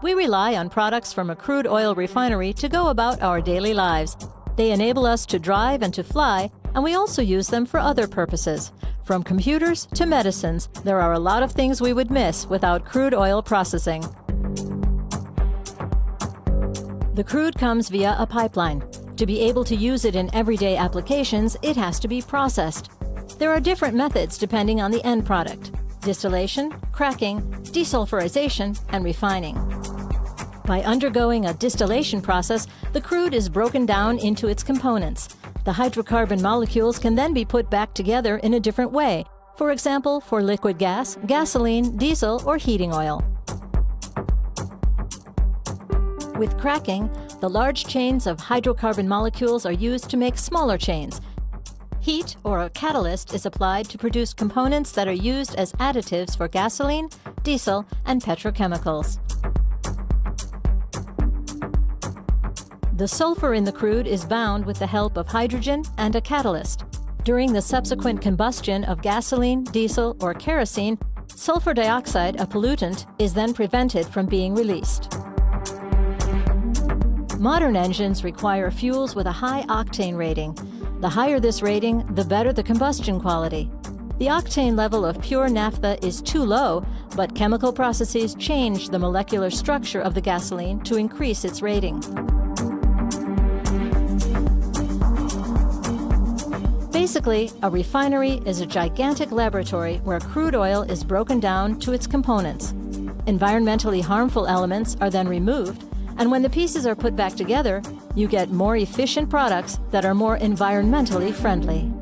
We rely on products from a crude oil refinery to go about our daily lives. They enable us to drive and to fly, and we also use them for other purposes. From computers to medicines, there are a lot of things we would miss without crude oil processing. The crude comes via a pipeline. To be able to use it in everyday applications, it has to be processed. There are different methods depending on the end product: distillation, cracking, desulfurization, and refining. By undergoing a distillation process, the crude is broken down into its components. The hydrocarbon molecules can then be put back together in a different way, for example, for liquid gas, gasoline, diesel, or heating oil. With cracking, the large chains of hydrocarbon molecules are used to make smaller chains. Heat, or a catalyst, is applied to produce components that are used as additives for gasoline, diesel, and petrochemicals. The sulfur in the crude is bound with the help of hydrogen and a catalyst. During the subsequent combustion of gasoline, diesel, or kerosene, sulfur dioxide, a pollutant, is then prevented from being released. Modern engines require fuels with a high octane rating. The higher this rating, the better the combustion quality. The octane level of pure naphtha is too low, but chemical processes change the molecular structure of the gasoline to increase its rating. Basically, a refinery is a gigantic laboratory where crude oil is broken down to its components. Environmentally harmful elements are then removed, and when the pieces are put back together, you get more efficient products that are more environmentally friendly.